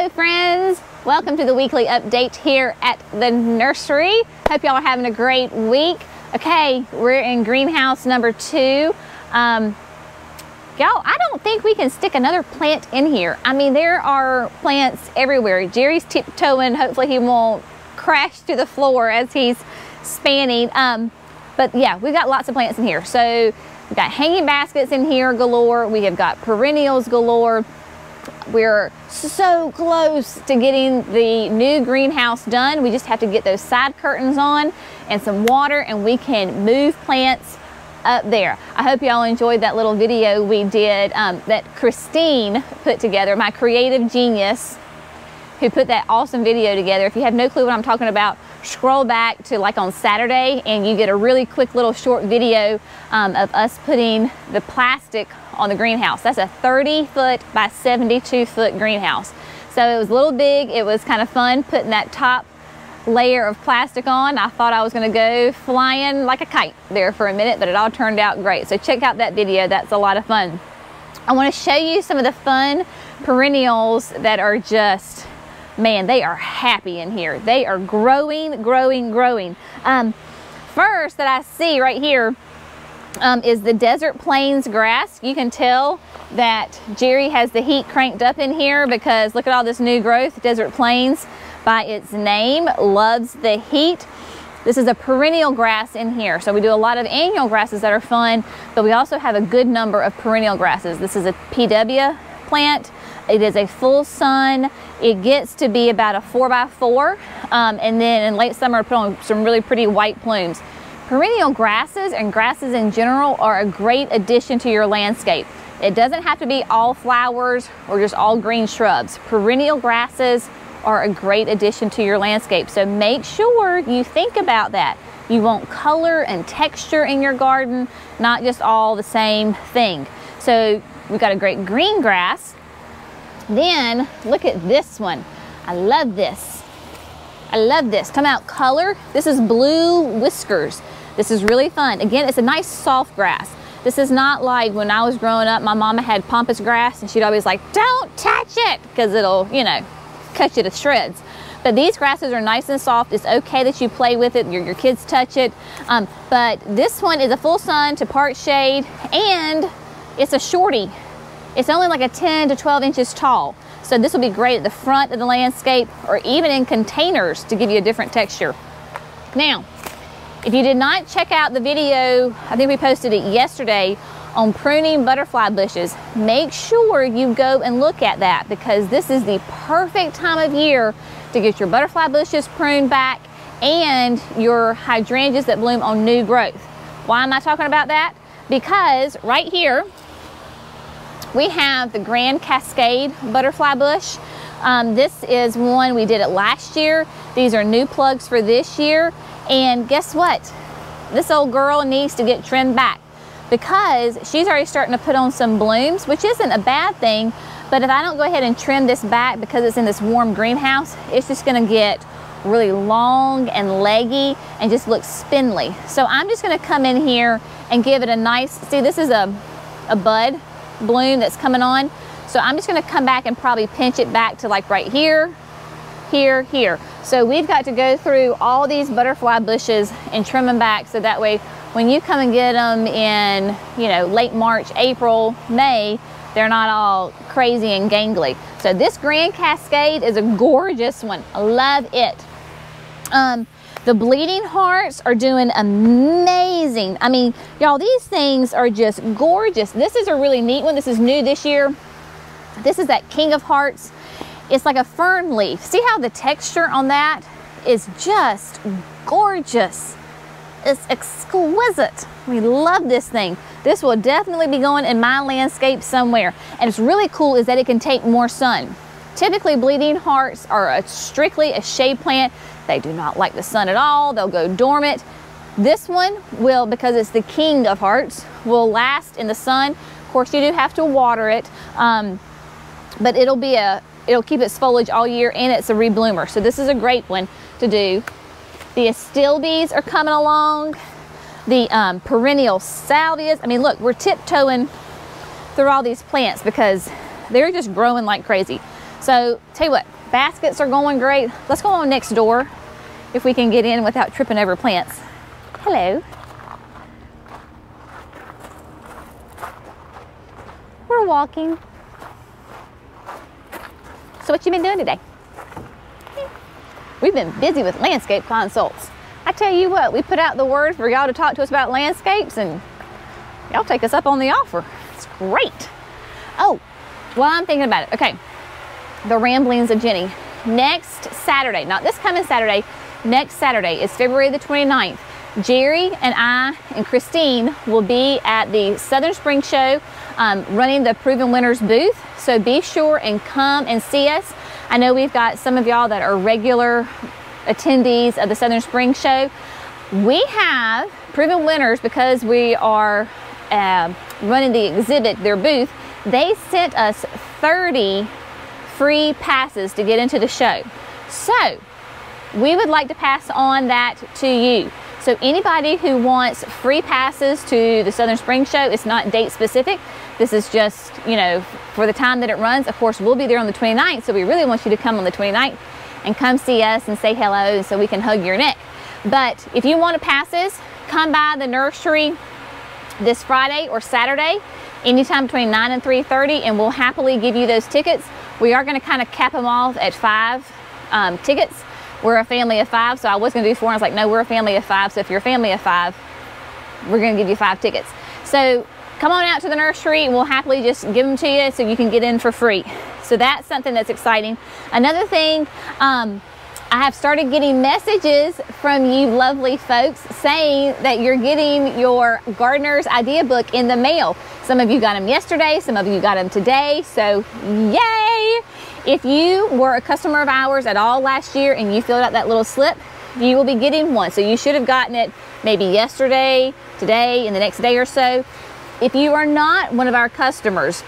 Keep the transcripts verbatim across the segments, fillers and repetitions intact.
Hello friends, welcome to the weekly update here at the nursery. Hope y'all are having a great week. Okay, we're in greenhouse number two. Um, y'all, I don't think we can stick another plant in here. I mean, there are plants everywhere. Jerry's tiptoeing, hopefully he won't crash to the floor as he's spanning. Um, but yeah, we've got lots of plants in here. So we've got hanging baskets in here galore. We have got perennials galore. We're so close to getting the new greenhouse done. We just have to get those side curtains on and some water, and we can move plants up there. I hope y'all enjoyed that little video we did um, that Christine put together, my creative genius, who put that awesome video together. If you have no clue what I'm talking about, scroll back to like on Saturday and you get a really quick little short video um, of us putting the plastic on the greenhouse. That's a thirty foot by seventy-two foot greenhouse. So it was a little big. It was kind of fun putting that top layer of plastic on. I thought I was gonna go flying like a kite there for a minute, but it all turned out great. So check out that video, that's a lot of fun. I wanna show you some of the fun perennials that are just, man, they are happy in here. They are growing, growing, growing. Um, first that I see right here Um, is the Desert Plains grass. You can tell that Jerry has the heat cranked up in here because look at all this new growth. Desert Plains, by its name, loves the heat. This is a perennial grass in here. So we do a lot of annual grasses that are fun, but we also have a good number of perennial grasses. This is a P W plant. It is a full sun. It gets to be about a four by four. Um, and then in late summer, put on some really pretty white plumes. Perennial grasses and grasses in general are a great addition to your landscape. It doesn't have to be all flowers or just all green shrubs. Perennial grasses are a great addition to your landscape. So make sure you think about that. You want color and texture in your garden, not just all the same thing. So we've got a great green grass. Then look at this one. I love this. I love this. Talking about color, this is Blue Whiskers. This is really fun. Again, it's a nice soft grass. This is not like when I was growing up, my mama had pampas grass and she'd always like, don't touch it, because it'll, you know, cut you to shreds. But these grasses are nice and soft. It's okay that you play with it, your, your kids touch it. Um, but this one is a full sun to part shade, and it's a shorty. It's only like a ten to twelve inches tall. So this will be great at the front of the landscape or even in containers to give you a different texture. Now, if you did not check out the video, I think we posted it yesterday on pruning butterfly bushes, make sure you go and look at that, because this is the perfect time of year to get your butterfly bushes pruned back and your hydrangeas that bloom on new growth. Why am I talking about that? Because right here, we have the Grand Cascade butterfly bush. Um, this is one we did it last year. These are new plugs for this year. And guess what? This old girl needs to get trimmed back because she's already starting to put on some blooms, which isn't a bad thing. But if I don't go ahead and trim this back because it's in this warm greenhouse, it's just gonna get really long and leggy and just look spindly. So I'm just gonna come in here and give it a nice, see this is a, a bud bloom that's coming on. So I'm just gonna come back and probably pinch it back to like right here, here, here. So we've got to go through all these butterfly bushes and trim them back so that way when you come and get them in, you know, late March, April, May, they're not all crazy and gangly. So this Grand Cascade is a gorgeous one. I love it. Um, The Bleeding Hearts are doing amazing. I mean, y'all, these things are just gorgeous. This is a really neat one. This is new this year. This is that King of Hearts. It's like a fern leaf. See how the texture on that is just gorgeous. It's exquisite. We love this thing. This will definitely be going in my landscape somewhere. And it's really cool is that it can take more sun. Typically, Bleeding Hearts are a, strictly a shade plant. They do not like the sun at all. They'll go dormant. This one will, because it's the King of Hearts, will last in the sun. Of course, you do have to water it, um, but it'll be a, it'll keep its foliage all year, and it's a rebloomer. So this is a great one to do. The astilbes are coming along. The um, perennial salvias. I mean, look, we're tiptoeing through all these plants because they're just growing like crazy. So tell you what, baskets are going great. Let's go on next door if we can get in without tripping over plants. Hello. We're walking. So what you been doing today? We've been busy with landscape consults. I tell you what, we put out the word for y'all to talk to us about landscapes and y'all take us up on the offer. It's great. Oh, well, I'm thinking about it. Okay, the ramblings of Jenny. Next Saturday, not this coming Saturday, next Saturday is February the twenty-ninth. Jerry and I and Christine will be at the Southern Spring Show um, running the Proven Winners booth. So be sure and come and see us. I know we've got some of y'all that are regular attendees of the Southern Spring Show. We have Proven Winners, because we are uh, running the exhibit, their booth, they sent us thirty free passes to get into the show. So we would like to pass on that to you. So anybody who wants free passes to the Southern Spring Show, it's not date specific. This is just, you know, for the time that it runs. Of course, we'll be there on the twenty-ninth, so we really want you to come on the twenty-ninth and come see us and say hello so we can hug your neck. But if you want passes, come by the nursery this Friday or Saturday, anytime between nine and three thirty, and we'll happily give you those tickets. We are gonna kind of cap them off at five um, tickets. We're a family of five, so I was gonna do four, and I was like, no, we're a family of five, so if you're a family of five, we're gonna give you five tickets. So come on out to the nursery, and we'll happily just give them to you so you can get in for free. So that's something that's exciting. Another thing, um, I have started getting messages from you lovely folks saying that you're getting your gardener's idea book in the mail. Some of you got them yesterday, some of you got them today, so yay! If you were a customer of ours at all last year and you filled out that little slip, you will be getting one. So you should have gotten it maybe yesterday, today, and the next day or so. If you are not one of our customers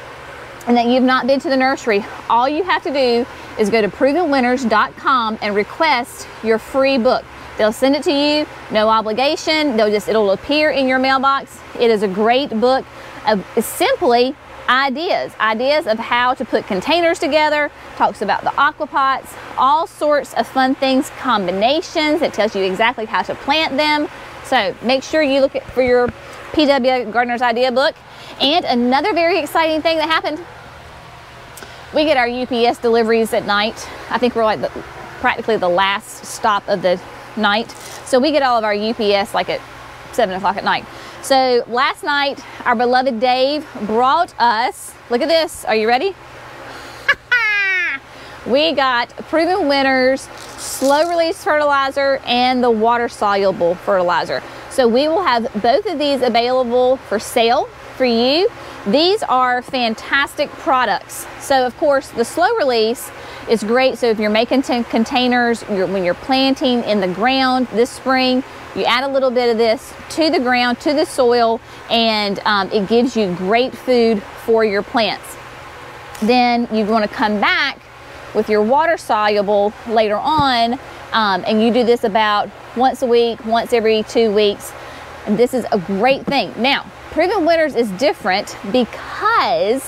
and that you've not been to the nursery, all you have to do is go to proven winners dot com and request your free book. They'll send it to you, no obligation. They'll just, it'll appear in your mailbox. It is a great book of simply ideas, ideas of how to put containers together, talks about the aquapots, all sorts of fun things, combinations. It tells you exactly how to plant them. So make sure you look for your P W Gardener's Idea book. And another very exciting thing that happened, we get our U P S deliveries at night. I think we're like the, practically the last stop of the night. So we get all of our U P S like at seven o'clock at night. So last night, our beloved Dave brought us, look at this, are you ready? We got Proven Winners slow release fertilizer and the water soluble fertilizer. So we will have both of these available for sale for you. These are fantastic products. So of course the slow release is great. So if you're making containers, you're, when you're planting in the ground this spring, you add a little bit of this to the ground, to the soil, and um, it gives you great food for your plants. Then you want to come back with your water soluble later on, um, and you do this about once a week, once every two weeks. And this is a great thing. Now, Proven Winners is different because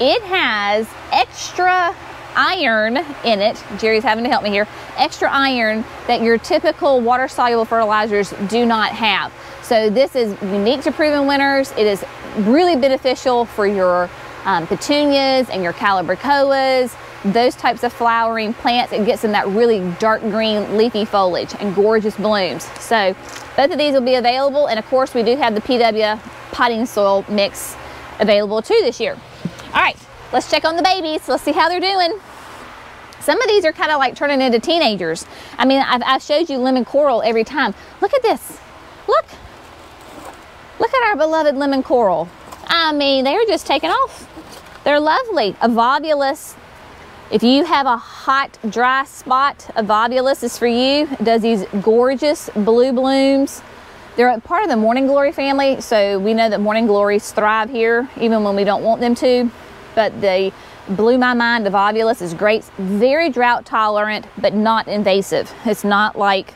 it has extra iron in it. Jerry's having to help me here. Extra iron that your typical water soluble fertilizers do not have. So this is unique to Proven Winners. It is really beneficial for your um, petunias and your calibrachoas, those types of flowering plants. It gets in that really dark green leafy foliage and gorgeous blooms. So both of these will be available, and of course we do have the P W potting soil mix available too this year. All right, let's check on the babies. Let's see how they're doing. Some of these are kind of like turning into teenagers. I mean, I've, I've showed you Lemon Coral every time. Look at this. Look. Look at our beloved Lemon Coral. I mean, they're just taking off. They're lovely. Evolvulus. If you have a hot, dry spot, Evolvulus is for you. It does these gorgeous blue blooms. They're a part of the Morning Glory family, so we know that Morning Glories thrive here, even when we don't want them to. But the blew my mind Evolvulus is great. Very drought tolerant, but not invasive. It's not like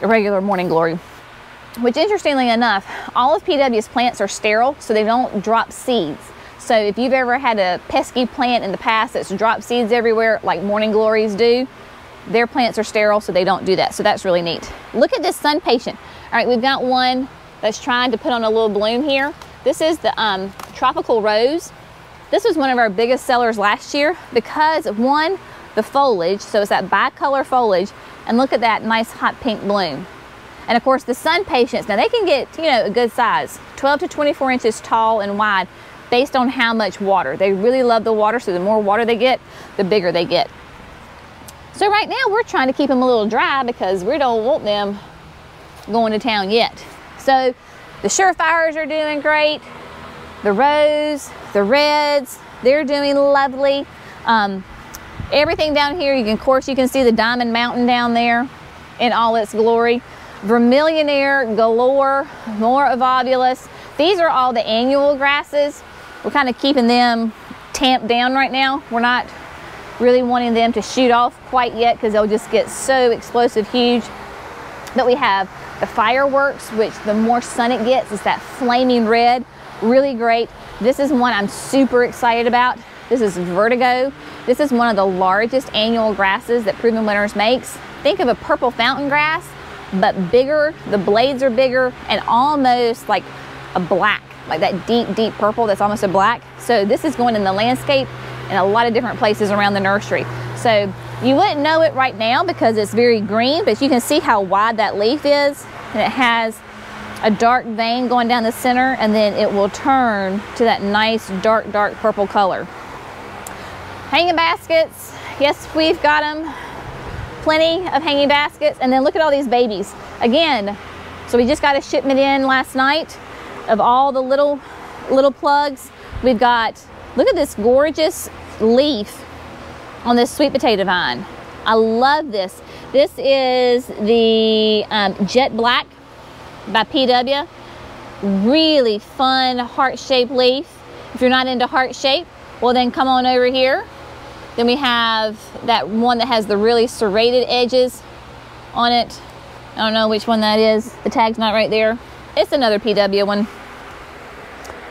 a regular Morning Glory. Which, interestingly enough, all of P W's plants are sterile, so they don't drop seeds. So if you've ever had a pesky plant in the past that's dropped seeds everywhere, like morning glories do, their plants are sterile, so they don't do that. So that's really neat. Look at this sun patient. All right, we've got one that's trying to put on a little bloom here. This is the um, tropical rose. This was one of our biggest sellers last year because of one, the foliage. So it's that bicolor foliage, and look at that nice hot pink bloom. And of course the sun patients, now they can get, you know, a good size, twelve to twenty-four inches tall and wide based on how much water. They really love the water, so the more water they get, the bigger they get. So right now we're trying to keep them a little dry because we don't want them going to town yet. So the surefires are doing great. The rose, the reds, they're doing lovely. Um, everything down here, you can, of course, you can see the Diamond Mountain down there in all its glory. Vermilionaire galore, more Evolvulus. These are all the annual grasses. We're kind of keeping them tamped down right now. We're not really wanting them to shoot off quite yet because they'll just get so explosive huge. But we have the fireworks, which the more sun it gets, it's that flaming red, really great. This is one I'm super excited about. This is Vertigo. This is one of the largest annual grasses that Proven Winners makes. Think of a purple fountain grass, but bigger, the blades are bigger, and almost like a black, like that deep, deep purple that's almost a black. So this is going in the landscape in a lot of different places around the nursery. So you wouldn't know it right now because it's very green, but you can see how wide that leaf is, and it has a dark vein going down the center, and then it will turn to that nice dark, dark purple color. Hanging baskets, yes, we've got them. Plenty of hanging baskets, and then look at all these babies. Again, so we just got a shipment in last night of all the little little plugs. We've got, look at this gorgeous leaf on this sweet potato vine. I love this. This is the um, Jet Black by P W. Really fun heart-shaped leaf. If you're not into heart shape, well then come on over here. Then we have that one that has the really serrated edges on it. I don't know which one that is. The tag's not right there. It's another P W one.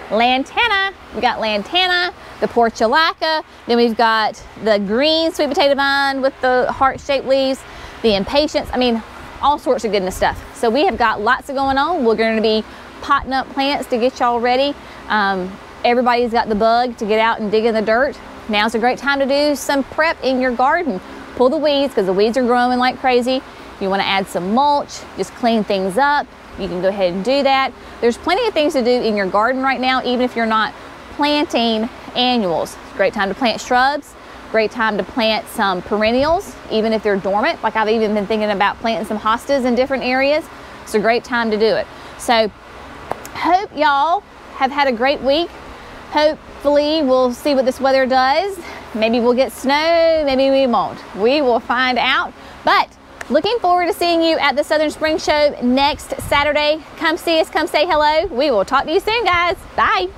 Lantana. We got Lantana, the Portulaca. Then we've got the green sweet potato vine with the heart-shaped leaves, the impatience. I mean, all sorts of goodness stuff. So we have got lots of going on. We're going to be potting up plants to get y'all ready. Um, everybody's got the bug to get out and dig in the dirt. Now's a great time to do some prep in your garden. Pull the weeds because the weeds are growing like crazy. You want to add some mulch, just clean things up. You can go ahead and do that. There's plenty of things to do in your garden right now, even if you're not planting annuals. Great time to plant shrubs. Great time to plant some perennials, even if they're dormant. Like I've even been thinking about planting some hostas in different areas. It's a great time to do it. So hope y'all have had a great week. Hopefully we'll see what this weather does. Maybe we'll get snow, maybe we won't. We will find out. But looking forward to seeing you at the Southern Spring Show next Saturday. Come see us, come say hello. We will talk to you soon, guys. Bye.